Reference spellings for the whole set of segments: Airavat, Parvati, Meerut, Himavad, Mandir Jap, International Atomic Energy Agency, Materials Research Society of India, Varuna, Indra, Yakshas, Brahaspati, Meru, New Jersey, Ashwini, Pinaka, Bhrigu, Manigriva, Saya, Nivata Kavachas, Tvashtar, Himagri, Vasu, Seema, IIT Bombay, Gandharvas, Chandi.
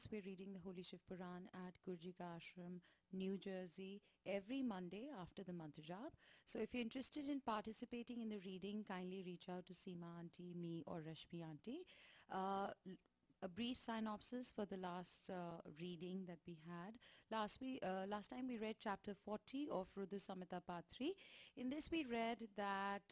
Guys, we're reading the Holy Shiv Puran at Guruji Ka Ashram, New Jersey, every Monday after the Mandir Jap. So if you're interested in participating in the reading, kindly reach out to Seema Auntie, me or Rashmi Auntie. A brief synopsis for the last reading that we had. Last time we read chapter 40 of Rudra Samhita part 3. In this we read that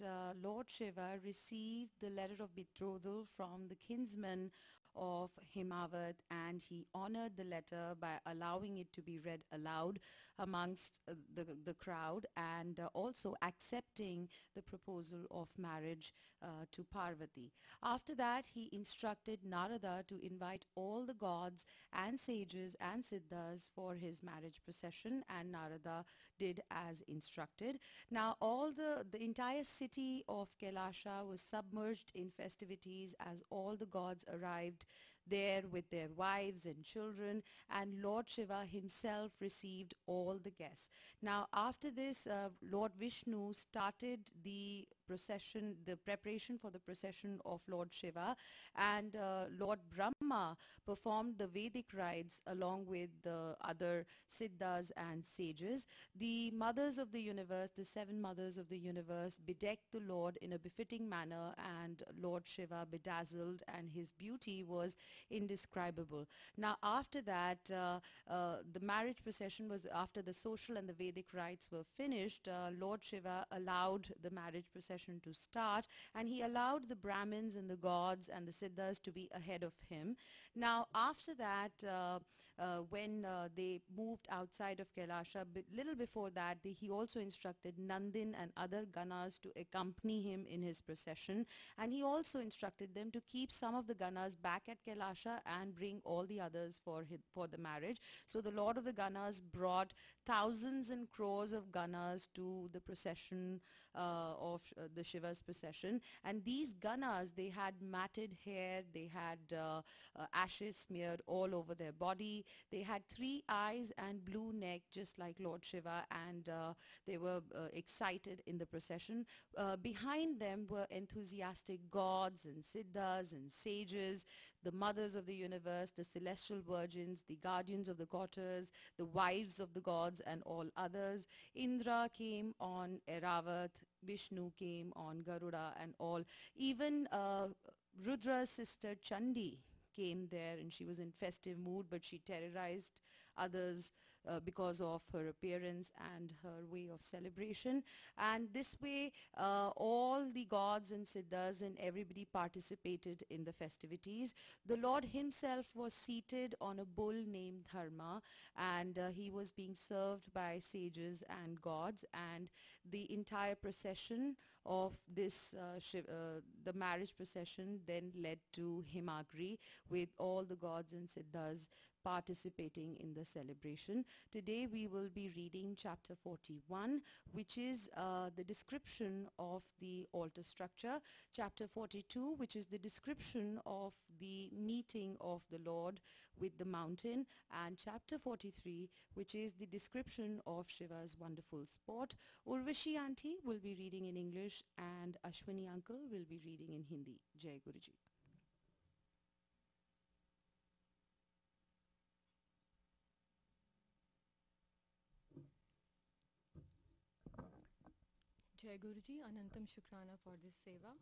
Lord Shiva received the letter of betrothal from the kinsman of Himavad, and he honored the letter by allowing it to be read aloud amongst the crowd, and also accepting the proposal of marriage to Parvati. After that, he instructed Narada to invite all the gods and sages and siddhas for his marriage procession, and Narada did as instructed. Now all the entire city of Kailasha was submerged in festivities as all the gods arrived there with their wives and children, and Lord Shiva himself received all the guests. Now after this, Lord Vishnu started the procession, the preparation for the procession of Lord Shiva, and Lord Brahma performed the Vedic rites along with the other siddhas and sages. The mothers of the universe, the seven mothers of the universe, bedecked the Lord in a befitting manner, and Lord Shiva bedazzled, and his beauty was indescribable. Now after that, the marriage procession was, after the social and the Vedic rites were finished, Lord Shiva allowed the marriage procession to start, and he allowed the Brahmins and the gods and the siddhas to be ahead of him. Now after that, when they moved outside of Kailasha, little before that, he also instructed Nandin and other ganas to accompany him in his procession, and he also instructed them to keep some of the ganas back at Kailasha and bring all the others for the marriage. So the Lord of the Ganas brought thousands and crores of ganas to the procession of the Shiva's procession, and these ganas, they had matted hair, they had ashes smeared all over their body, they had three eyes and blue neck just like Lord Shiva, and they were excited in the procession. Behind them were enthusiastic gods and siddhas and sages, the mothers of the universe, the celestial virgins, the guardians of the quarters, the wives of the gods and all others. Indra came on Airavat, Vishnu came on Garuda and all. Even Rudra's sister Chandi came there, and she was in festive mood, but she terrorized others because of her appearance and her way of celebration. And this way all the gods and siddhas and everybody participated in the festivities. The Lord himself was seated on a bull named Dharma, and he was being served by sages and gods, and the entire procession of this the marriage procession then led to Himagri, with all the gods and siddhas participating in the celebration. Today we will be reading chapter 41, which is the description of the altar structure, chapter 42, which is the description of the meeting of the Lord with the mountain, and chapter 43, which is the description of Shiva's wonderful sport. Urvashi Auntie will be reading in English, and Ashwini Uncle will be reading in Hindi. Jai Guruji. Jai Guruji, Anantam Shukrana for this seva.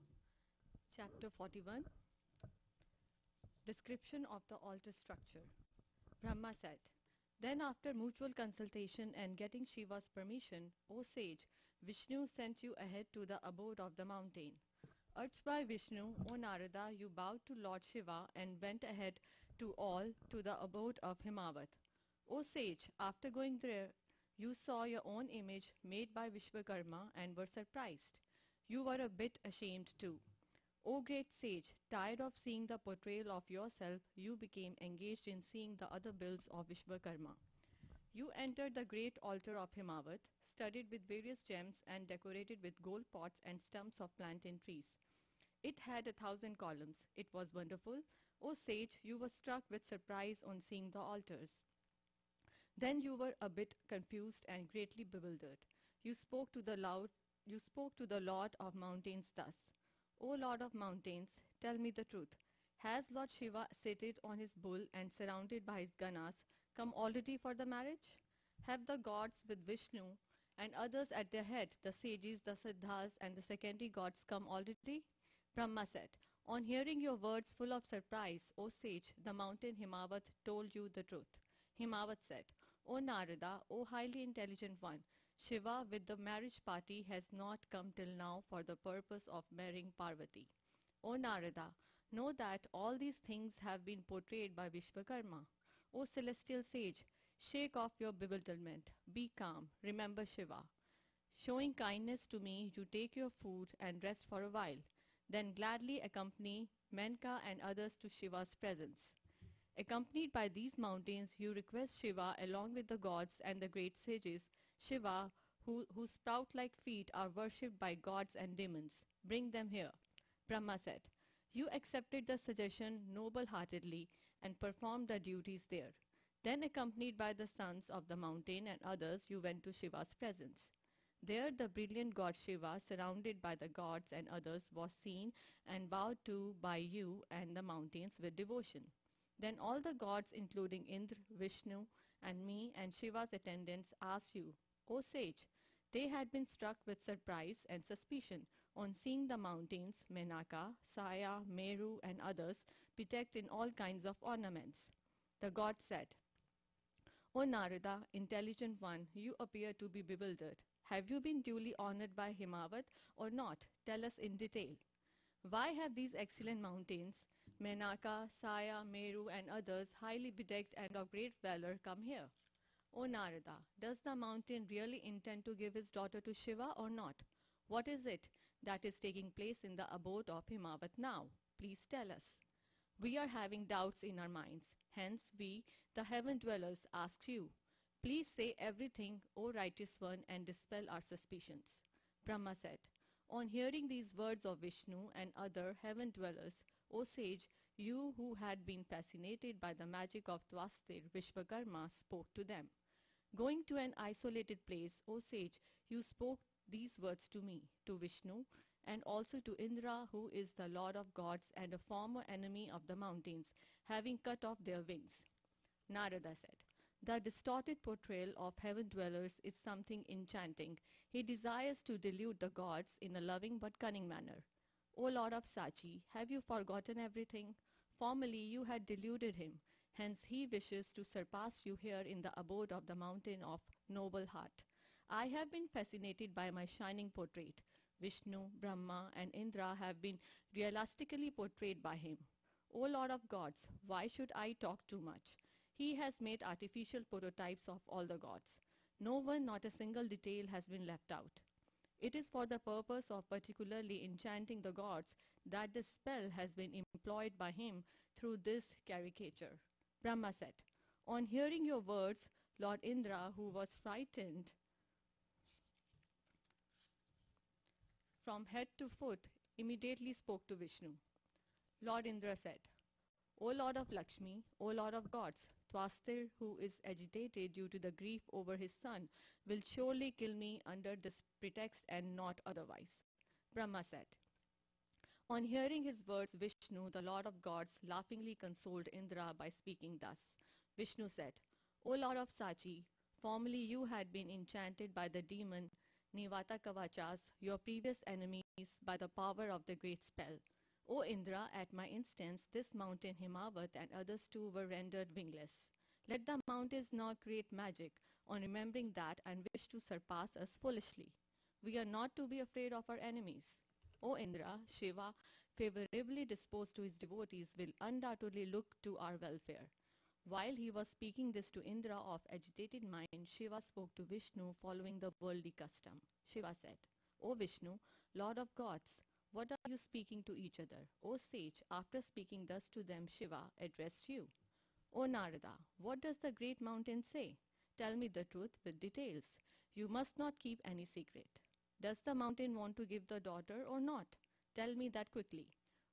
Chapter 41. Description of the altar structure. Brahma said, "Then after mutual consultation and getting Shiva's permission, O sage, Vishnu sent you ahead to the abode of the mountain. Urged by Vishnu, O Narada, you bowed to Lord Shiva and went ahead to all to the abode of Himavat. O sage, after going there, you saw your own image made by Vishwakarma and were surprised. You were a bit ashamed too. O great sage, tired of seeing the portrayal of yourself, you became engaged in seeing the other builds of Vishwakarma. You entered the great altar of Himavat, studded with various gems and decorated with gold pots and stumps of plantain trees. It had 1,000 columns. It was wonderful. O sage, you were struck with surprise on seeing the altars. Then you were a bit confused and greatly bewildered. You spoke to the Lord of Mountains thus, O Lord of Mountains, tell me the truth. Has Lord Shiva seated on his bull and surrounded by his ganas come already for the marriage? Have the gods with Vishnu and others at their head, the sages, the siddhas and the secondary gods come already? Brahma said, on hearing your words full of surprise, O sage, the mountain Himavad told you the truth. Himavad said, O Narada, O highly intelligent one, Shiva with the marriage party has not come till now for the purpose of marrying Parvati. O Narada, know that all these things have been portrayed by Vishwakarma. O celestial sage, shake off your bewilderment. Be calm. Remember Shiva. Showing kindness to me, you take your food and rest for a while. Then gladly accompany Menka and others to Shiva's presence. Accompanied by these mountains, you request Shiva along with the gods and the great sages. Shiva, whose sprout-like feet are worshipped by gods and demons. Bring them here. Brahma said, you accepted the suggestion noble-heartedly and performed the duties there. Then accompanied by the sons of the mountain and others, you went to Shiva's presence. There the brilliant god Shiva, surrounded by the gods and others, was seen and bowed to by you and the mountains with devotion. Then all the gods, including Indra, Vishnu and me and Shiva's attendants, asked you, O sage, they had been struck with surprise and suspicion on seeing the mountains, Menaka, Saya, Meru and others, bedecked in all kinds of ornaments. The god said, O Narada, intelligent one, you appear to be bewildered. Have you been duly honored by Himavad or not? Tell us in detail. Why have these excellent mountains, Menaka, Saya, Meru and others, highly bedecked and of great valor, come here? O Narada, does the mountain really intend to give his daughter to Shiva or not? What is it that is taking place in the abode of Himavad now? Please tell us. We are having doubts in our minds. Hence we, the heaven dwellers, ask you. Please say everything, O righteous one, and dispel our suspicions. Brahma said, on hearing these words of Vishnu and other heaven dwellers, O sage, you who had been fascinated by the magic of Tvashtar, Vishwakarma spoke to them. Going to an isolated place, O sage, you spoke these words to me, to Vishnu, and also to Indra, who is the lord of gods and a former enemy of the mountains, having cut off their wings. Narada said, the distorted portrayal of heaven dwellers is something enchanting. He desires to delude the gods in a loving but cunning manner. O Lord of Sachi, have you forgotten everything? Formerly you had deluded him. Hence he wishes to surpass you here in the abode of the mountain of noble heart. I have been fascinated by my shining portrait. Vishnu, Brahma and Indra have been realistically portrayed by him. O Lord of gods, why should I talk too much? He has made artificial prototypes of all the gods. No one, not a single detail has been left out. It is for the purpose of particularly enchanting the gods that the spell has been employed by him through this caricature. Brahma said, on hearing your words, Lord Indra, who was frightened from head to foot, immediately spoke to Vishnu. Lord Indra said, O Lord of Lakshmi, O Lord of gods, Tvashtar, who is agitated due to the grief over his son, will surely kill me under this pretext and not otherwise. Brahma said, on hearing his words, Vishnu, the Lord of gods, laughingly consoled Indra by speaking thus. Vishnu said, O Lord of Sachi, formerly you had been enchanted by the demon Nivata Kavachas, your previous enemies, by the power of the great spell. O Indra, at my instance, this mountain Himavad and others too were rendered wingless. Let the mountains now create magic on remembering that and wish to surpass us foolishly. We are not to be afraid of our enemies. O Indra, Shiva, favorably disposed to his devotees, will undoubtedly look to our welfare. While he was speaking this to Indra of agitated mind, Shiva spoke to Vishnu following the worldly custom. Shiva said, O Vishnu, Lord of gods, what are you speaking to each other? O sage, after speaking thus to them, Shiva addressed you. O Narada, what does the great mountain say? Tell me the truth with details. You must not keep any secret. Does the mountain want to give the daughter or not? Tell me that quickly.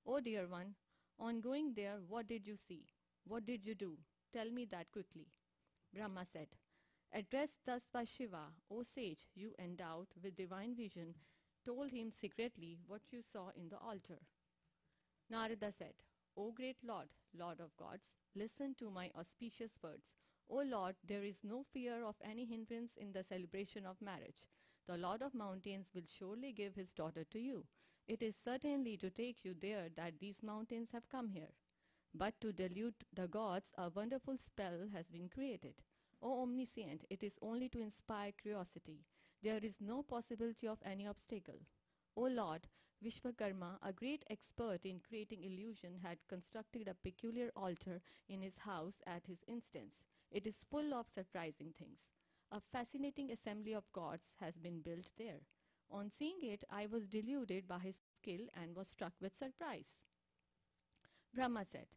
O dear one, on going there, what did you see? What did you do? Tell me that quickly. Brahma said, addressed thus by Shiva, O sage, you endowed with divine vision, told him secretly what you saw in the altar. Narada said, O great Lord, Lord of gods, listen to my auspicious words. O Lord, there is no fear of any hindrance in the celebration of marriage. The Lord of mountains will surely give his daughter to you. It is certainly to take you there that these mountains have come here. But to delude the gods, a wonderful spell has been created. O omniscient, it is only to inspire curiosity. There is no possibility of any obstacle. O Lord, Vishwakarma, a great expert in creating illusion, had constructed a peculiar altar in his house at his instance. It is full of surprising things. A fascinating assembly of gods has been built there. On seeing it, I was deluded by his skill and was struck with surprise. Brahma said,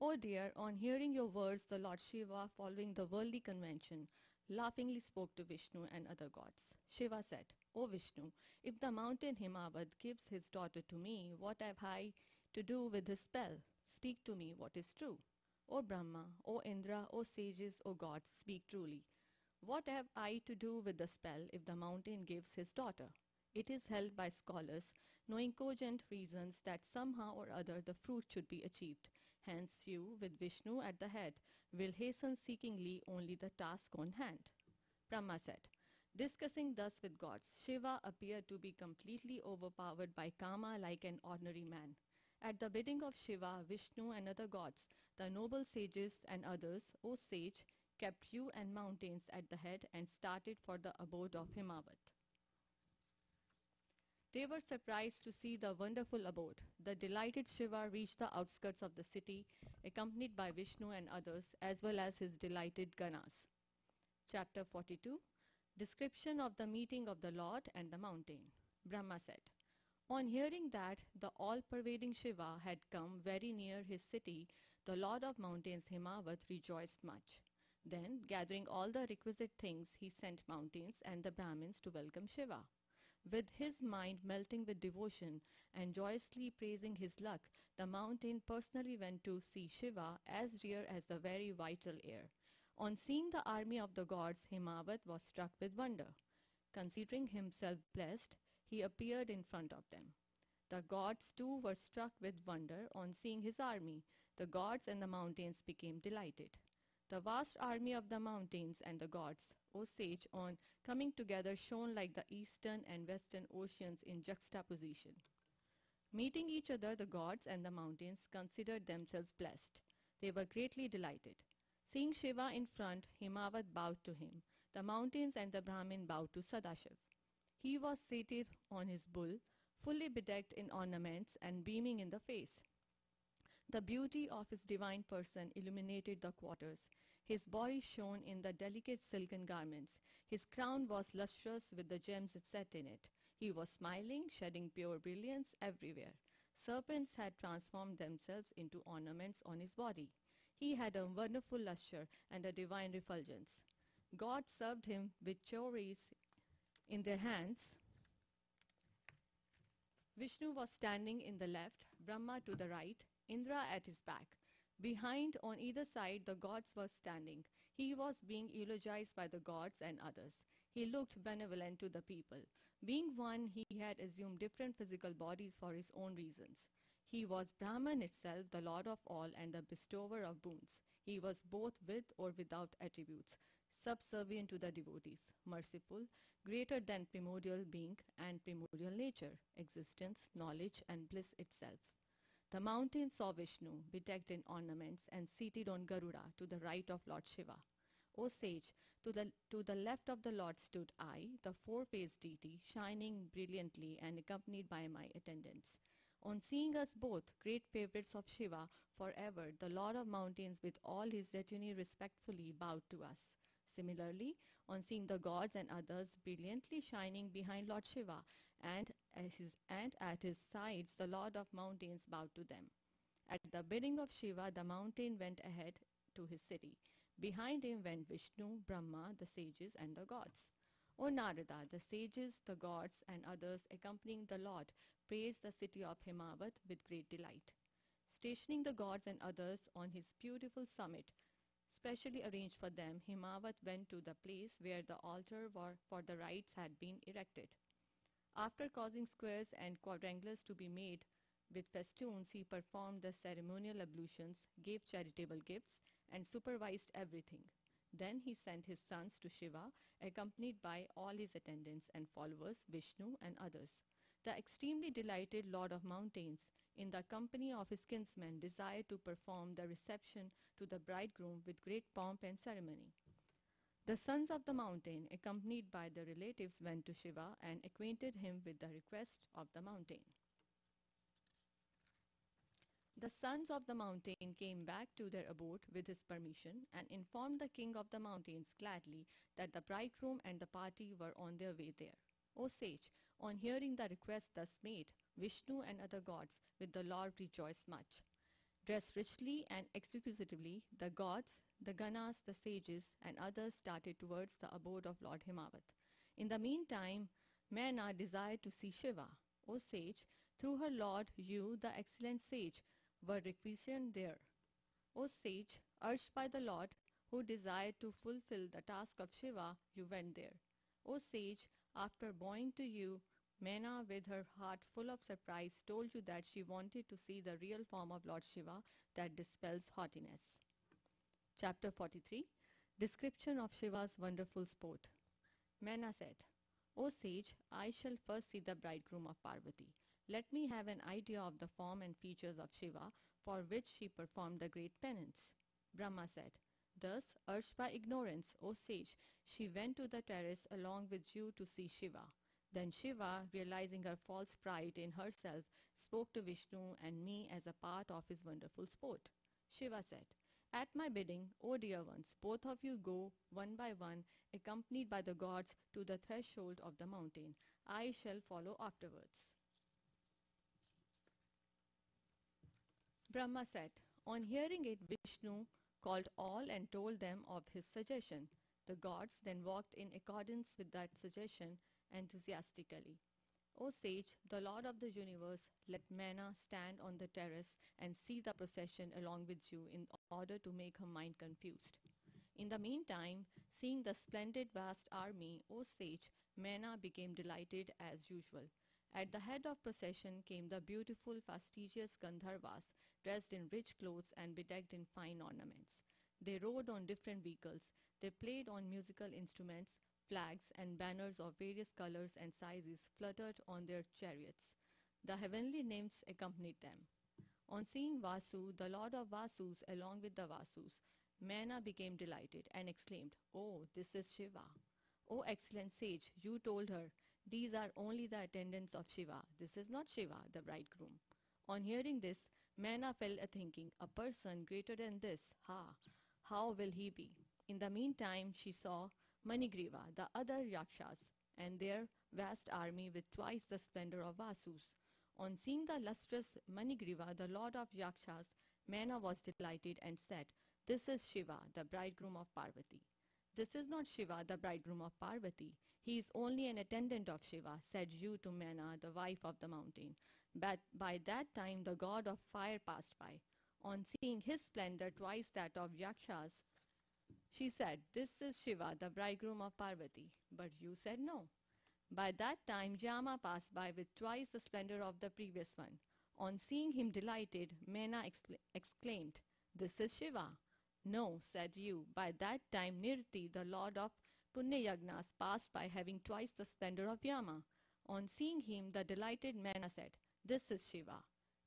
O dear, on hearing your words, the Lord Shiva, following the worldly convention, laughingly spoke to Vishnu and other gods. Shiva said, O Vishnu, if the mountain Himavad gives his daughter to me, what have I to do with his spell? Speak to me what is true. O Brahma, O Indra, O sages, O gods, speak truly. What have I to do with the spell if the mountain gives his daughter? It is held by scholars, knowing cogent reasons, that somehow or other the fruit should be achieved. Hence you, with Vishnu at the head, will hasten seekingly only the task on hand. Brahma said, discussing thus with gods, Shiva appeared to be completely overpowered by Kama like an ordinary man. At the bidding of Shiva, Vishnu and other gods, the noble sages and others, O sage, kept you and mountains at the head and started for the abode of Himavad. They were surprised to see the wonderful abode. The delighted Shiva reached the outskirts of the city, accompanied by Vishnu and others, as well as his delighted ganas. Chapter 42. Description of the meeting of the Lord and the mountain. Brahma said, on hearing that the all-pervading Shiva had come very near his city, the Lord of mountains Himavad rejoiced much. Then, gathering all the requisite things, he sent mountains and the Brahmins to welcome Shiva. With his mind melting with devotion and joyously praising his luck, the mountain personally went to see Shiva, as dear as the very vital air. On seeing the army of the gods, Himavad was struck with wonder. Considering himself blessed, he appeared in front of them. The gods too were struck with wonder on seeing his army. The gods and the mountains became delighted. The vast army of the mountains and the gods, O sage, on coming together shone like the eastern and western oceans in juxtaposition. Meeting each other, the gods and the mountains considered themselves blessed. They were greatly delighted. Seeing Shiva in front, Himavad bowed to him. The mountains and the Brahmin bowed to Sadashiv. He was seated on his bull, fully bedecked in ornaments and beaming in the face. The beauty of his divine person illuminated the quarters. His body shone in the delicate silken garments. His crown was lustrous with the gems set in it. He was smiling, shedding pure brilliance everywhere. Serpents had transformed themselves into ornaments on his body. He had a wonderful lustre and a divine refulgence. God served him with choris in their hands. Vishnu was standing in the left, Brahma to the right, Indra at his back. Behind, on either side, the gods were standing. He was being eulogized by the gods and others. He looked benevolent to the people. Being one, he had assumed different physical bodies for his own reasons. He was Brahman itself, the Lord of all and the bestower of boons. He was both with or without attributes, subservient to the devotees, merciful, greater than primordial being and primordial nature, existence, knowledge and bliss itself. The mountain saw Vishnu, bedecked in ornaments and seated on Garuda, to the right of Lord Shiva. O sage, to the left of the Lord stood I, the four-faced deity, shining brilliantly and accompanied by my attendants. On seeing us both, great favorites of Shiva forever, the Lord of mountains with all his retinue respectfully bowed to us. Similarly, on seeing the gods and others brilliantly shining behind Lord Shiva and at his sides, the Lord of mountains bowed to them. At the bidding of Shiva, the mountain went ahead to his city. Behind him went Vishnu, Brahma, the sages and the gods. O Narada, the sages, the gods and others accompanying the Lord praised the city of Himavad with great delight. Stationing the gods and others on his beautiful summit, specially arranged for them, Himavad went to the place where the altar for the rites had been erected. After causing squares and quadrangles to be made With festoons, he performed the ceremonial ablutions, gave charitable gifts, and supervised everything. Then he sent his sons to Shiva, accompanied by all his attendants and followers, Vishnu and others. The extremely delighted Lord of Mountains, in the company of his kinsmen, desired to perform the reception to the bridegroom with great pomp and ceremony. The sons of the mountain, accompanied by their relatives, went to Shiva and acquainted him with the request of the mountain. The sons of the mountain came back to their abode with his permission and informed the king of the mountains gladly that the bridegroom and the party were on their way there. O sage, on hearing the request thus made, Vishnu and other gods with the Lord rejoiced much. Dressed richly and exquisitely, the gods, the ganas, the sages, and others started towards the abode of Lord Himavad. In the meantime, Maina desired to see Shiva. O sage, through her lord, you, the excellent sage, were requisitioned there. O sage, urged by the Lord, who desired to fulfill the task of Shiva, you went there. O sage, after bowing to you, Maina, with her heart full of surprise, told you that she wanted to see the real form of Lord Shiva that dispels haughtiness. Chapter 43. Description of Shiva's wonderful sport. Maina said, O sage, I shall first see the bridegroom of Parvati. Let me have an idea of the form and features of Shiva, for which she performed the great penance. Brahma said, Thus, urged by ignorance, O sage, she went to the terrace along with you to see Shiva. Then Shiva, realizing her false pride in herself, spoke to Vishnu and me as a part of his wonderful sport. Shiva said, At my bidding, O dear ones, both of you go, one by one, accompanied by the gods, to the threshold of the mountain. I shall follow afterwards. Brahma said, On hearing it, Vishnu called all and told them of his suggestion. The gods then walked in accordance with that suggestion enthusiastically. O sage, the Lord of the universe, let Maina stand on the terrace and see the procession along with you in order to make her mind confused. In the meantime, seeing the splendid vast army, O sage, Maina became delighted as usual. At the head of procession came the beautiful, fastidious Gandharvas, dressed in rich clothes and bedecked in fine ornaments. They rode on different vehicles, they played on musical instruments, flags and banners of various colors and sizes fluttered on their chariots. The heavenly nymphs accompanied them. On seeing Vasu, the lord of Vasus, along with the Vasus, Maina became delighted and exclaimed, Oh, this is Shiva! O excellent sage, you told her, These are only the attendants of Shiva. This is not Shiva, the bridegroom. On hearing this, Maina fell a-thinking, a person greater than this, how will he be? In the meantime, she saw Manigriva, the other Yakshas, and their vast army with twice the splendor of Vasus. On seeing the lustrous Manigriva, the lord of Yakshas, Maina was delighted and said, This is Shiva, the bridegroom of Parvati. This is not Shiva, the bridegroom of Parvati. He is only an attendant of Shiva, said you to Maina, the wife of the mountain. But by that time the god of fire passed by. On seeing his splendor twice that of Yakshas, she said, This is Shiva, the bridegroom of Parvati. But you said no. By that time Yama passed by with twice the splendor of the previous one. On seeing him delighted, Maina exclaimed, This is Shiva. No, said you, by that time Nirti, the lord of Punyayagnas, passed by having twice the splendor of Yama. On seeing him, the delighted Maina said, This is Shiva.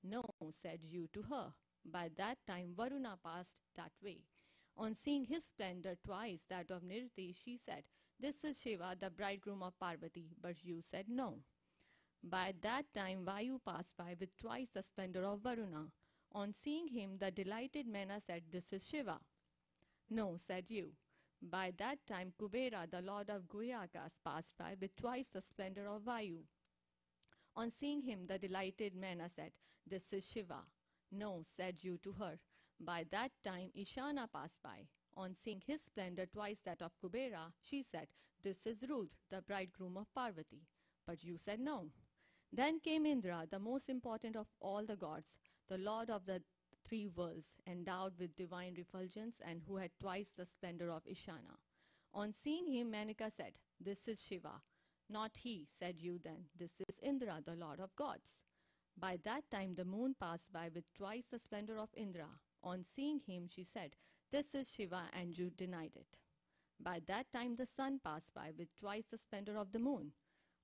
No, said you to her. By that time Varuna passed that way. On seeing his splendor twice that of Nirti, she said, This is Shiva, the bridegroom of Parvati, but you said no. By that time Vayu passed by with twice the splendor of Varuna. On seeing him, the delighted Maina said, This is Shiva. No, said you. By that time Kubera, the lord of Guhyakas, passed by with twice the splendor of Vayu. On seeing him, the delighted Maina said, This is Shiva. No, said you to her. By that time Ishana passed by. On seeing his splendor twice that of Kubera, she said, This is Rudra, the bridegroom of Parvati. But you said no. Then came Indra, the most important of all the gods, the lord of the three worlds, endowed with divine refulgence and who had twice the splendor of Ishana. On seeing him, Menka said, This is Shiva. Not he, said you then. This is Indra, the lord of gods. By that time the moon passed by with twice the splendor of Indra. On seeing him, she said, "This is Shiva," and you denied it. By that time the sun passed by with twice the splendor of the moon.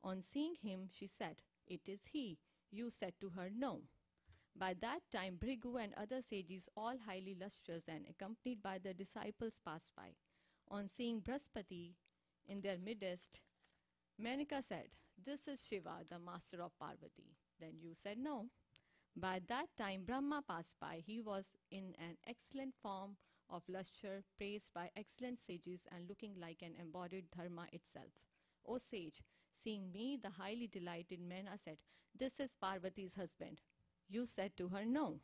On seeing him, she said, "It is he." You said to her, "No." By that time Bhrigu and other sages, all highly lustrous and accompanied by their disciples, passed by. On seeing Brahaspati in their midst, Menka said, "This is Shiva, the master of Parvati." Then you said, "No." By that time Brahma passed by. He was in an excellent form of lustre, praised by excellent sages, and looking like an embodied Dharma itself. "O sage, seeing me, the highly delighted Maina said, 'This is Parvati's husband.' You said to her, 'No.'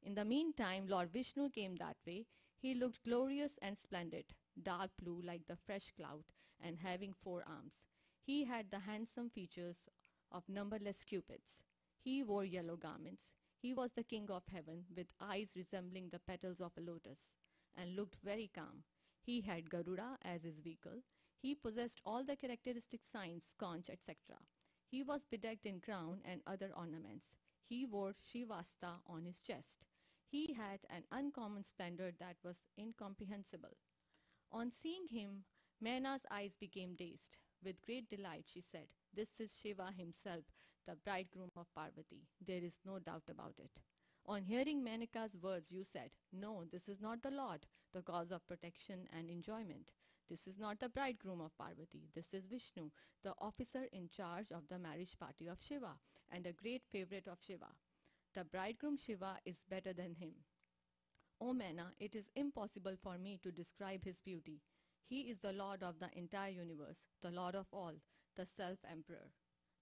In the meantime Lord Vishnu came that way. He looked glorious and splendid, dark blue like the fresh cloud, and having 4 arms. He had the handsome features of numberless cupids. He wore yellow garments. He was the king of heaven, with eyes resembling the petals of a lotus, and looked very calm. He had Garuda as his vehicle. He possessed all the characteristic signs, conch, etc. He was bedecked in crown and other ornaments. He wore Shivasta on his chest. He had an uncommon splendor that was incomprehensible. On seeing him, Maina's eyes became dazed. With great delight she said, 'This is Shiva himself, the bridegroom of Parvati. There is no doubt about it.' On hearing Menka's words, you said, 'No, this is not the Lord, the cause of protection and enjoyment. This is not the bridegroom of Parvati. This is Vishnu, the officer in charge of the marriage party of Shiva, and a great favorite of Shiva. The bridegroom Shiva is better than him. O Maina, it is impossible for me to describe his beauty. He is the Lord of the entire universe, the Lord of all, the self-emperor."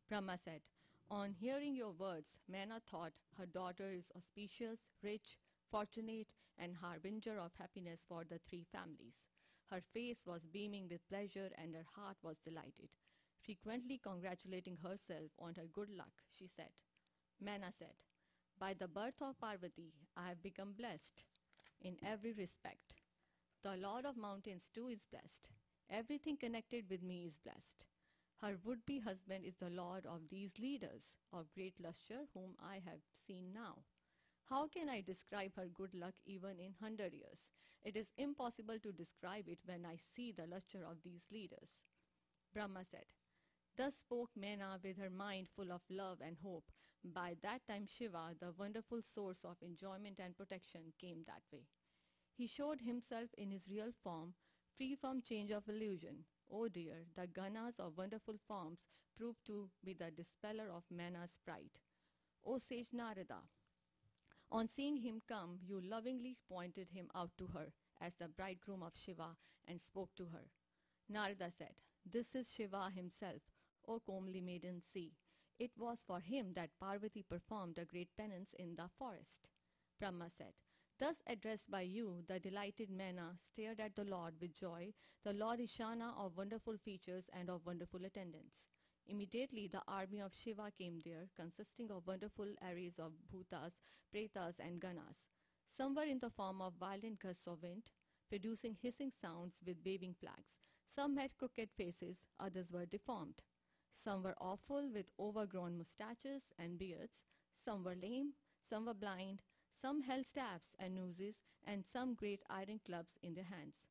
Brahma said, "On hearing your words, Maina thought her daughter is auspicious, rich, fortunate, and harbinger of happiness for the 3 families. Her face was beaming with pleasure, and her heart was delighted. Frequently congratulating herself on her good luck, she said." Maina said, "By the birth of Parvati, I have become blessed in every respect. The Lord of mountains too is blessed. Everything connected with me is blessed. Her would-be husband is the lord of these leaders of great lustre whom I have seen now. How can I describe her good luck even in 100 years? It is impossible to describe it when I see the lustre of these leaders." Brahma said, "Thus spoke Maina with her mind full of love and hope. By that time Shiva, the wonderful source of enjoyment and protection, came that way. He showed himself in his real form, free from change of illusion. Oh dear, the ganas of wonderful forms proved to be the dispeller of Maina's pride. O sage Narada, on seeing him come, you lovingly pointed him out to her as the bridegroom of Shiva and spoke to her." Narada said, "This is Shiva himself. O comely maiden, see. It was for him that Parvati performed a great penance in the forest." Brahma said, "Thus addressed by you, the delighted Maina stared at the Lord with joy, the Lord Ishana of wonderful features and of wonderful attendants. Immediately the army of Shiva came there, consisting of wonderful arrays of bhutas, pretas and ganas. Some were in the form of violent gusts of wind, producing hissing sounds with waving flags. Some had crooked faces, others were deformed. Some were awful with overgrown moustaches and beards. Some were lame, some were blind. Some held staffs and nooses, and some great iron clubs in their hands.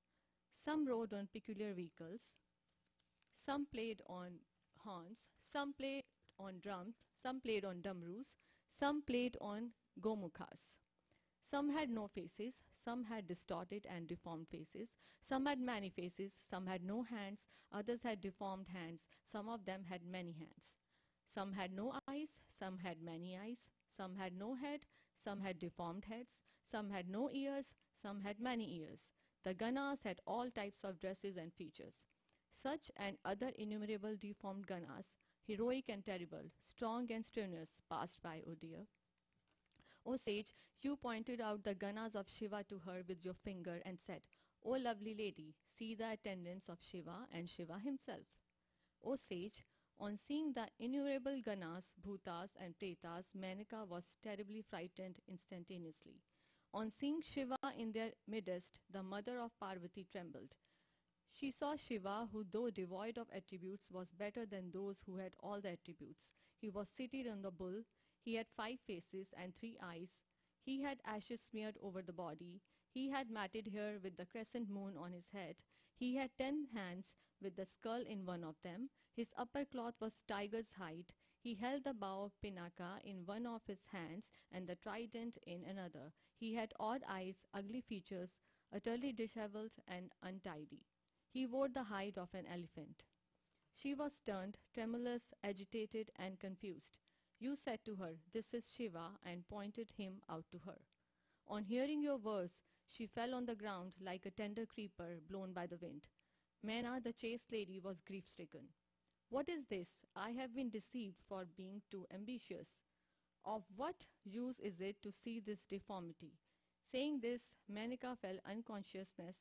Some rode on peculiar vehicles, some played on horns, some played on drums, some played on damrus, some played on gomukhas. Some had no faces, some had distorted and deformed faces, some had many faces, some had no hands, others had deformed hands, some of them had many hands. Some had no eyes, some had many eyes. Some had no head, some had deformed heads, some had no ears, some had many ears. The ganas had all types of dresses and features. Such and other innumerable deformed ganas, heroic and terrible, strong and strenuous, passed by, O dear. O sage, you pointed out the ganas of Shiva to her with your finger and said, 'O lovely lady, see the attendants of Shiva and Shiva himself.' O sage, on seeing the innumerable ganas, bhutas and pretas, Menka was terribly frightened instantaneously. On seeing Shiva in their midst, the mother of Parvati trembled. She saw Shiva, who though devoid of attributes was better than those who had all the attributes. He was seated on the bull. He had 5 faces and 3 eyes. He had ashes smeared over the body. He had matted hair with the crescent moon on his head. He had 10 hands with the skull in one of them. His upper cloth was tiger's hide. He held the bow of Pinaka in one of his hands and the trident in another. He had odd eyes, ugly features, utterly disheveled and untidy. He wore the hide of an elephant. She was stunned, tremulous, agitated and confused. You said to her, "This is Shiva," and pointed him out to her. On hearing your words, she fell on the ground like a tender creeper blown by the wind. Maina, the chaste lady, was grief-stricken. What is this? I have been deceived for being too ambitious. Of what use is it to see this deformity? Saying this, Menka fell unconsciousness.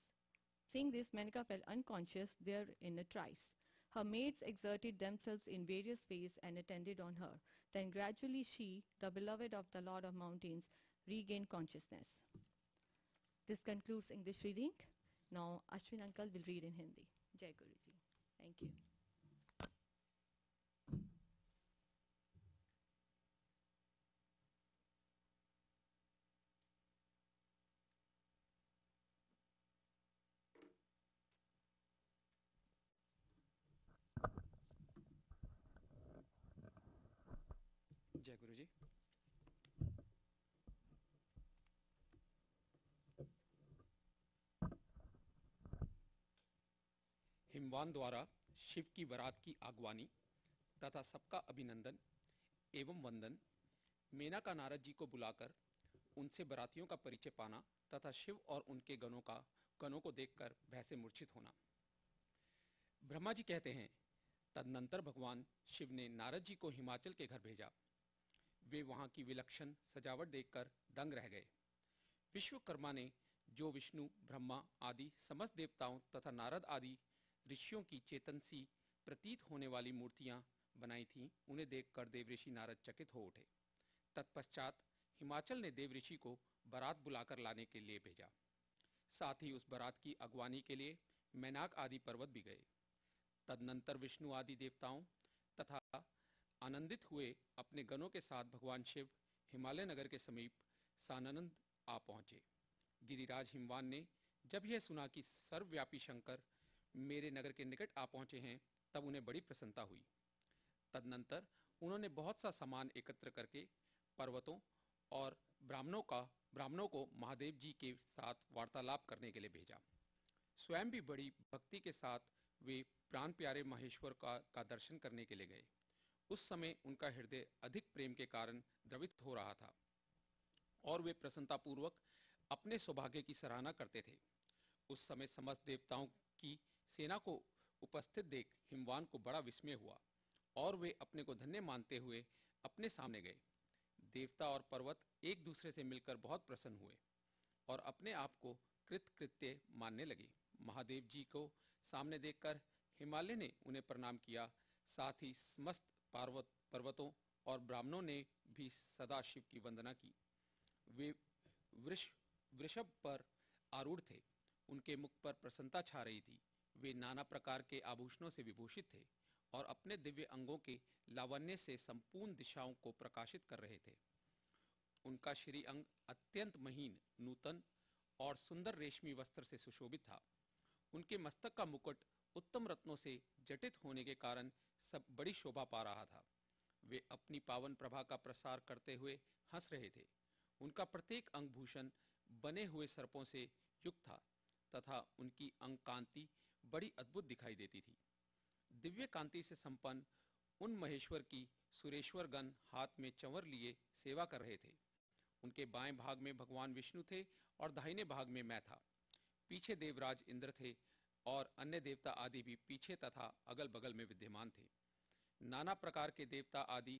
There in a trice. Her maids exerted themselves in various ways and attended on her. Then gradually she, the beloved of the Lord of Mountains, regained consciousness. This concludes English reading. Now Ashwin uncle will read in Hindi. Jai Guruji. Thank you. Jai Guruji. Himavan द्वारा शिव की बरात की आगवानी तथा सबका अभिनंदन एवं वंदन, मेना का नारद जी को बुलाकर उनसे बरातियों का परिचय पाना तथा शिव और उनके गणों को देखकर भय से मूर्छित होना। ब्रह्मा जी कहते हैं, तदनंतर भगवान शिव ने नारद जी को हिमाचल के घर भेजा। वे वहां की विलक्षण सजावट देखकर दंग रह गए। विश्वकर्मा ने जो विष्णु, ब्रह्मा आदि समस्त देवताओं तथा नारद आदि ऋषियों की चेतन सी प्रतीत होने वाली मूर्तियां बनाई थीं, उन्हें देखकर देवऋषि नारद चकित हो उठे। तत्पश्चात हिमाचल ने देवऋषि को बारात बुलाकर लाने के लिए भेजा। साथ ही उस बारात की अगवानी के लिए मैनाक आदि पर्वत भी गए। तदनंतर विष्णु आदि देवताओं तथा आनंदित हुए अपने गणों के साथ भगवान शिव हिमालय नगर के समीप सानंद आ पहुंचे। गिरिराज हिमवान ने जब यह सुना कि सर्वव्यापी शंकर मेरे नगर के निकट आ पहुंचे हैं, तब उन्हें बड़ी प्रसन्नता हुई। तदनंतर उन्होंने बहुत सा सामान एकत्र करके पर्वतों और ब्राह्मणों को महादेव जी के साथ वार्तालाप करने के लिए भेजा। स्वयं भी बड़ी भक्ति के साथ वे प्राण प्यारे महेश्वर का दर्शन करने के लिए गए। उस समय उनका हृदय अधिक प्रेम के कारण द्रवित हो रहा था और वे प्रसन्नतापूर्वक अपने सौभाग्य की सराहना करते थे। उस समय समस्त देवताओं की सेना को उपस्थित देख हिमवान को बड़ा विस्मय हुआ और वे अपने को धन्य मानते हुए अपने सामने गए। देवता और पर्वत एक दूसरे से मिलकर बहुत प्रसन्न हुए और अपने आप को कृतकृत्य मानने लगे। महादेव जी को सामने देखकर हिमालय ने उन्हें प्रणाम किया। साथ ही समस्त पर्वतों और ब्राह्मणों ने भी सदा शिव की वंदना की। वे वृषभ पर आरूढ़ थे, उनके मुख पर प्रसन्नता छा रही थी। वे नाना प्रकार के आभूषणों से विभूषित थे और अपने दिव्य अंगों के लावण्य से संपूर्ण दिशाओं को प्रकाशित कर रहे थे। उनका श्री अंग अत्यंत महीन, नूतन और सुंदर रेशमी वस्त्र से सुशोभित था। उनके मस्तक का मुकुट उत्तम रत्नों से जटित होने के कारण सब बड़ी शोभा पा रहा था। वे अपनी पावन प्रभा का प्रसार करते हुए हंस रहे थे। उनका प्रत्येक अंग भूषण बने हुए सर्पों से युक्त था तथा उनकी अंग कांति बड़ी अद्भुत दिखाई देती थी। दिव्य कांति से संपन्न उन महेश्वर की सुरेश्वर गण हाथ में चंवर लिए सेवा कर रहे थे। उनके बाएं भाग में भगवान विष्णु थे और दाहिने भाग में मैं था। पीछे देवराज इंद्र थे और अन्य देवता आदि भी पीछे तथा अगल बगल में विद्यमान थे। नाना प्रकार के देवता आदि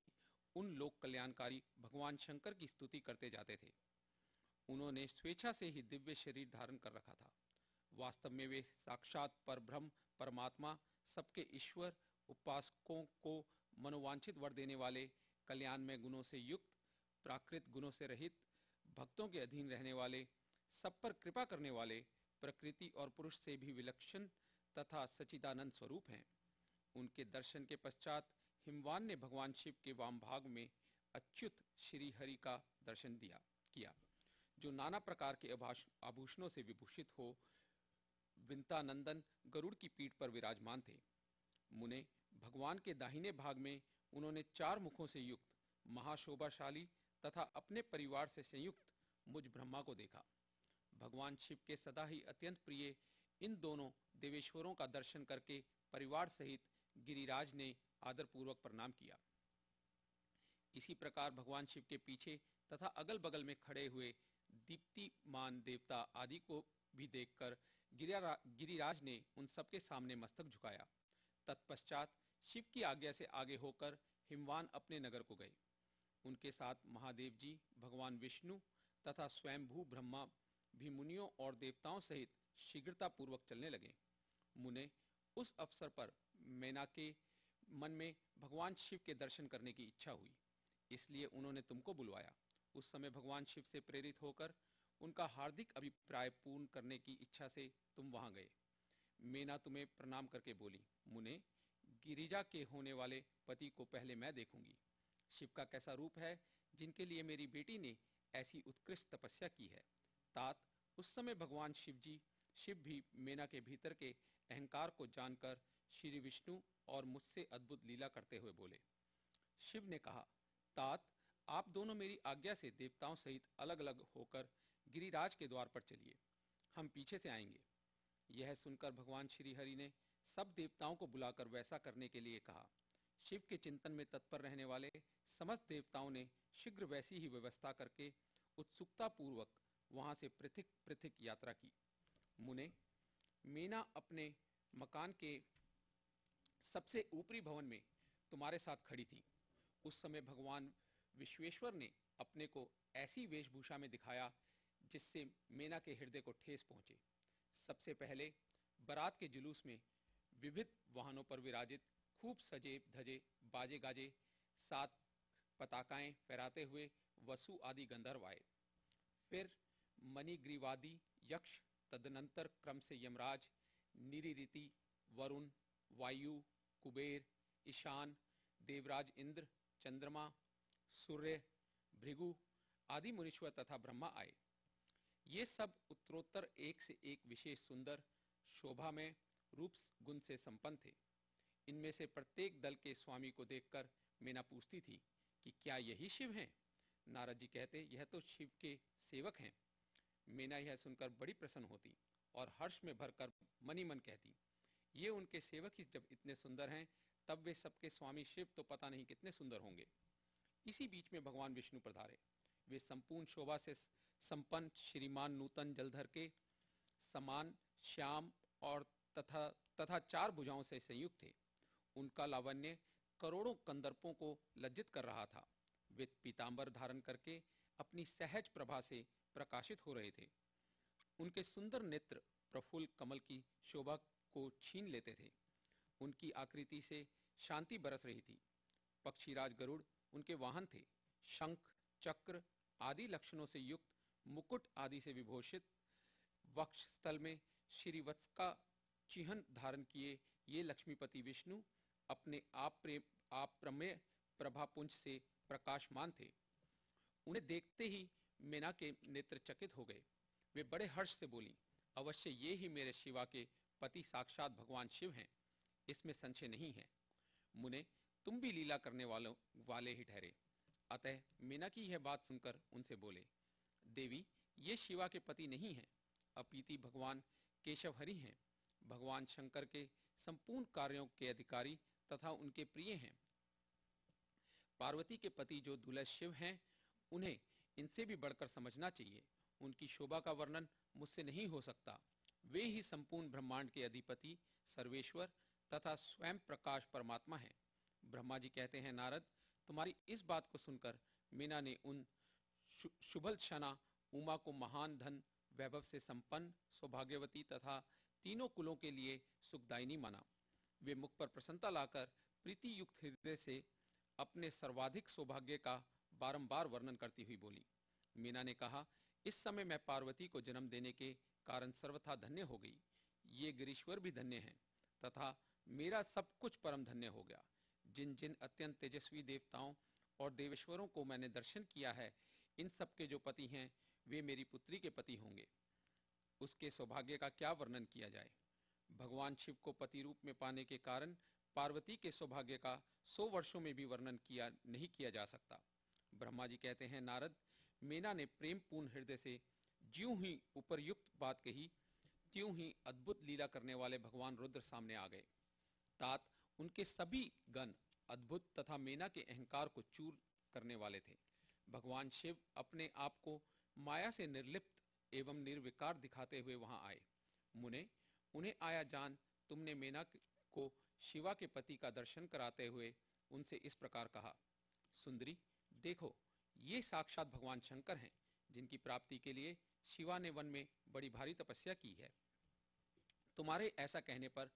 उन लोक कल्याणकारी भगवान शंकर की स्तुति करते जाते थे। उन्होंने स्वेच्छा से ही दिव्य शरीर धारण कर रखा था। वास्तव में वे साक्षात परब्रह्म परमात्मा, सबके ईश्वर, उपासकों को मनोवांछित वर देने वाले, कल्याणमय गुणों से युक्त, प्राकृत गुणों से रहित, भक्तों के अधीन रहने वाले, सब पर कृपा करने वाले, प्रकृति और पुरुष से भी विलक्षण तथा सच्चिदानंद स्वरूप हैं। उनके दर्शन के पश्चात हिमवान ने भगवान शिव के वाम भाग में अच्युत श्री हरि का दर्शन किया जो नाना प्रकार के आभूषणों से विभूषित हो विंता नंदन गरुड़ की पीठ पर विराजमान थे। मुने भगवान के दाहिने भाग में उन्होंने चार मुखों से युक्त महाशोभाशाली तथा अपने परिवार से संयुक्त मुझ ब्रह्मा को देखा। भगवान शिव के सदा ही अत्यंत प्रिय इन दोनों देवेश्वरों का दर्शन करके परिवार सहित गिरिराज ने आदरपूर्वक प्रणाम किया। इसी प्रकार भगवान शिव के पीछे तथा अगल बगल में खड़े हुए दीप्तिमान देवता आदि को भी देखकर गिरिराज ने उन सबके सामने मस्तक झुकाया। तत्पश्चात शिव की आज्ञा से आगे होकर हिमवान अपने नगर को गए। उनके साथ महादेव जी, भगवान विष्णु तथा स्वयंभू ब्रह्मा भी मुनियों और देवताओं सहित शीघ्रतापूर्वक चलने लगे। मुने उस अवसर पर मैना के मन में भगवान शिव के दर्शन करने की इच्छा हुई, इसलिए उन्होंने तुमको बुलवाया। उस समय भगवान शिव से प्रेरित होकर उनका हार्दिक अभिप्राय पूर्ण करने की इच्छा से तुम वहां गए। मैना तुम्हें प्रणाम करके बोली, मुने गिरिजा के होने वाले पति को पहले मैं देखूंगी। शिव का कैसा रूप है जिनके लिए मेरी बेटी ने ऐसी उत्कृष्ट तपस्या की है। तात उस समय भगवान शिव भी मैना के भीतर के अहंकार को जानकर श्री विष्णु और मुझसे अद्भुत लीला करते हुए बोले। शिव ने कहा, तात आप दोनों मेरी आज्ञा से देवताओं सहित अलग अलग होकर गिरिराज के द्वार पर चलिए, हम पीछे से आएंगे। यह सुनकर भगवान श्रीहरि ने सब देवताओं को बुलाकर वैसा करने के लिए कहा। शिव के चिंतन में तत्पर रहने वाले समस्त देवताओं ने शीघ्र वैसी ही व्यवस्था करके उत्सुकतापूर्वक वहां से पृथक पृथक यात्रा की। मुने मैना अपने मकान के सबसे ऊपरी भवन में तुम्हारे साथ खड़ी थी। उस समय भगवान विश्वेश्वर ने अपने को ऐसी वेशभूषा में दिखाया जिससे मैना के हृदय को ठेस पहुंचे। सबसे पहले बारात के जुलूस में विविध वाहनों पर विराजित खूब सजे धजे बाजे गाजे सात पताकाएं फहराते हुए वसु आदि गंधर्व आए। फिर मणिग्रीवादी यक्ष, तदनंतर क्रम से यमराज, निरिरिति, वरुण, वायु, कुबेर, ईशान, देवराज इंद्र, चंद्रमा, सूर्य, भृगु आदि मुनीश्वर तथा ब्रह्मा आए। ये सब उत्तरोत्तर एक से एक विशेष सुंदर शोभा में रूप गुण से संपन्न थे। इनमें से प्रत्येक दल के स्वामी को देखकर मैना पूछती थी कि क्या यही शिव हैं? नारद जी कहते, यह तो शिव के सेवक हैं। मैना यह सुनकर बड़ी प्रसन्न होती और हर्ष में भरकर मनी मन कहती, ये उनके सेवक ही जब इतने सुंदर हैं तब वे सबके स्वामी शिव तो पता नहीं कितने सुंदर होंगे। इसी बीच में भगवान विष्णु पधारे। वे संपूर्ण शोभा से संपन्न श्रीमान नूतन जलधर के समान श्याम और तथा चार भुजाओं से संयुक्त थे। उनका लावण्य करोड़ों कंदर्पों को लज्जित कर रहा था। वे पीतांबर धारण करके अपनी सहज प्रभा से प्रकाशित हो रहे थे। उनके सुंदर नेत्र प्रफुल्ल कमल की शोभा को छीन लेते थे। उनकी आकृति से शांति बरस रही थी। पक्षीराज गरुड़ उनके वाहन थे। शंख, चक्र आदि लक्षणों से युक्त मुकुट आदि से विभूषित वक्षस्थल में श्रीवत्स का चिन्ह धारण किए ये लक्ष्मीपति विष्णु अपने आप प्रमेय प्रभापुंज से प्रकाशमान थे। उन्हें देखते ही मैना के नेत्र चकित हो गए। वे बड़े हर्ष से बोली, अवश्य ये ही मेरे शिवा के पति साक्षात भगवान शिव हैं, इसमें संशय नहीं है। मुने तुम भी लीला करने वाले ही ठहरे। अतः मैना की यह बात सुनकर उनसे बोले, देवी ये शिवा के पति नहीं हैं, अपीति भगवान केशव हरि हैं। भगवान शंकर के संपूर्ण कार्यों के अधिकारी तथा उनके प्रिय हैं। पार्वती के पति जो दुल्हा शिव हैं, उन्हें इनसे भी बढ़कर समझना चाहिए। उनकी शोभा का वर्णन मुझसे नहीं हो सकता। वे ही संपूर्ण ब्रह्मांड के अधिपति, सर्वेश्वर तथा स्वयं प्रकाश परमात्मा हैं। ब्रह्मा जी कहते हैं, नारद तुम्हारी इस बात को सुनकर मैना ने उन शुभलक्षणा उमा को महान धन वैभव से संपन्न सौभाग्यवती तथा तीनों कुलों के लिए सुखदायिनी माना। वे मुख पर प्रसन्नता लाकर प्रीति युक्त हृदय से अपने सर्वाधिक सौभाग्य का बारंबार वर्णन करती हुई बोली। मैना ने कहा, इस समय मैं पार्वती को जन्म देने के कारण सर्वथा धन्य हो गई। ये गिरीश्वर भी धन्य हैं तथा मेरा सब कुछ परम धन्य हो गया। जिन जिन अत्यंत तेजस्वी देवताओं और देवेश्वरों को मैंने दर्शन किया है, इन सब के जो पति हैं वे मेरी पुत्री के पति होंगे। उसके सौभाग्य का क्या वर्णन किया जाए। भगवान शिव को पति रूप में पाने के कारण पार्वती के सौभाग्य का 100 वर्षों में भी वर्णन नहीं किया जा सकता। ब्रह्मा जी कहते हैं, नारद, मीना ने प्रेम पूर्ण हृदय से ज्यों ही उपरयुक्त बात कही त्यों ही अद्भुत लीला करने वाले भगवान रुद्र सामने आ गए। तात उनके सभी गण अद्भुत तथा मीना के अहंकार को चूर करने वाले थे। भगवान शिव अपने आप को माया से निर्लिप्त एवं निर्विकार दिखाते हुए वहां आए। मुने, उन्हें आया जान तुमने मीना को शिवा के पति का दर्शन कराते हुए उनसे इस प्रकार कहा, सुंदरी देखो, ये साक्षात भगवान शंकर हैं जिनकी प्राप्ति के लिए शिवा ने वन में बड़ी भारी तपस्या की है। तुम्हारे ऐसा कहने पर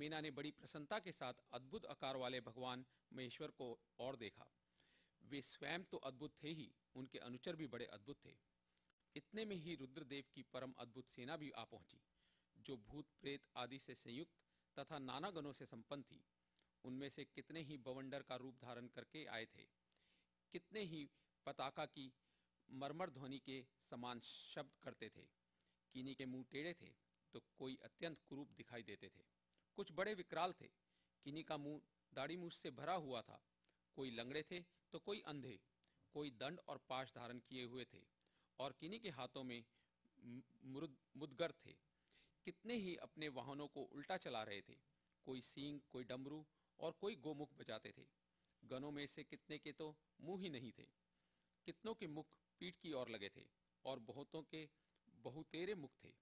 मीना ने बड़ी प्रसन्नता के साथ अद्भुत आकार वाले भगवान महेश्वर को और देखा। वे स्वयं तो अद्भुत थे ही, उनके अनुचर भी बड़े अद्भुत थे। इतने में ही रुद्रदेव की परम अद्भुत सेना भी आ पहुंची जो भूत प्रेत आदि से संयुक्त तथा नाना गणों से संपन्न थी। उनमें से कितने ही बवंडर का रूप धारण करके आए थे, कितने ही पताका की मरमर ध्वनि के समान शब्द करते थे, किन्हीं के मुंह टेढ़े थे तो कोई अत्यंत कुरूप दिखाई देते थे, कुछ बड़े विकराल थे, किन्हीं का मुंह दाढ़ी मूछ से भरा हुआ था, कोई लंगड़े थे तो कोई अंधे, कोई दंड और पाश धारण किए हुए थे और किन्हीं के हाथों में मुदगर थे। कितने ही अपने वाहनों को उल्टा चला रहे थे, कोई सींग, कोई डमरू और कोई गोमुख बजाते थे। गनों में से कितने के तो मुंह ही नहीं थे, कितनों के मुख पीठ की ओर लगे थे और बहुतों के बहुतेरे मुख थे।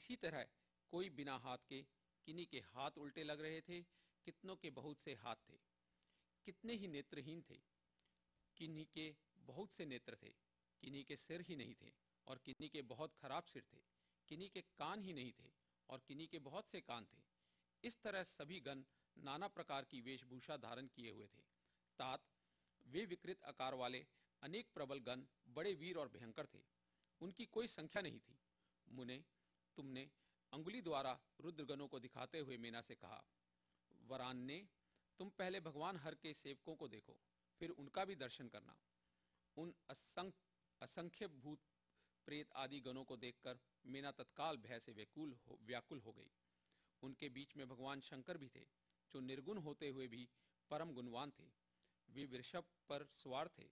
इसी तरह कोई बिना हाथ के, किन्हीं के हाथ उल्टे लग रहे थे, कितनों के बहुत से हाथ थे। कितने ही नेत्रहीन थे, किन्हीं के बहुत से नेत्र थे, किन्हीं के सिर ही नहीं थे और किन्हीं के बहुत खराब सिर थे, किन्हीं के कान ही नहीं थे और किन्हीं के बहुत से कान थे। इस तरह सभी गण नाना प्रकार की वेशभूषा धारण किए हुए थे। तात वे विकृत आकार वाले अनेक प्रबल गण बड़े वीर और भयंकर थे, उनकी कोई संख्या नहीं थी। मुने, तुमने अंगुली द्वारा रुद्रगणों को दिखाते हुए मीना से कहा, वरान ने तुम पहले भगवान हर के सेवकों को देखो, फिर उनका भी दर्शन करना। उन असंख्य भूत प्रेत आदि गणों को देखकर मीना तत्काल भय से व्याकुल हो गई। उनके बीच में भगवान शंकर भी थे जो निर्गुण होते हुए भी परम गुणवान थे। वे वृषभ पर सवार थे,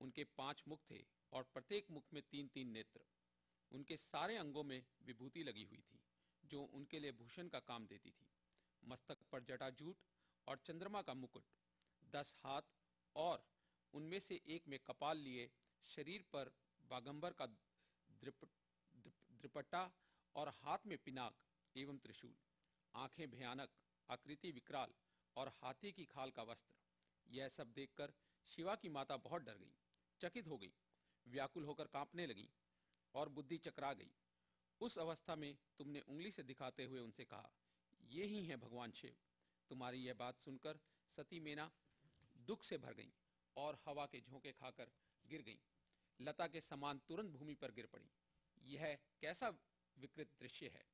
उनके 5 मुख थे और प्रत्येक मुख में 3-3 नेत्र। उनके सारे अंगों में विभूति लगी हुई थी जो उनके लिए भूषण का काम देती थी। मस्तक पर जटाजूट और चंद्रमा का मुकुट, 10 हाथ और उनमें से एक में कपाल लिए, शरीर पर बागंबर का द्रिपट्टा और हाथ में पिनाक एवं त्रिशूल, आंखें भयानक, आकृति विकराल और हाथी की खाल का वस्त्र। यह सब देखकर शिवा की माता बहुत डर गई, चकित हो गई, व्याकुल होकर कांपने लगी और बुद्धि चकरा गई। उस अवस्था में तुमने उंगली से दिखाते हुए उनसे कहा, ये ही है भगवान शिव। तुम्हारी यह बात सुनकर सती मीना दुख से भर गई और हवा के झोंके खाकर गिर गई, लता के समान तुरंत भूमि पर गिर पड़ी। यह कैसा विकृत दृश्य है,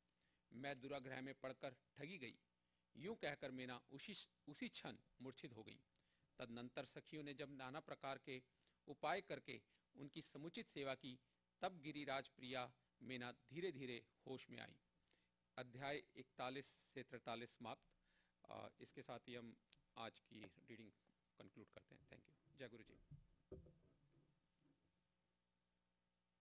मैं दुराग्रह में पड़कर ठगी गई। यूं कहकर मीना उसी क्षण मूर्छित हो गई। तदनंतर सखियों ने जब नाना प्रकार के उपाय करके उनकी समुचित सेवा की, तब गिरिराज प्रिया मीना धीरे धीरे होश में आई। अध्याय 41 से 43 समाप्त। इसके साथ ही हम आज की रीडिंग कंक्लूड करते हैं। Thank you. जय गुरु।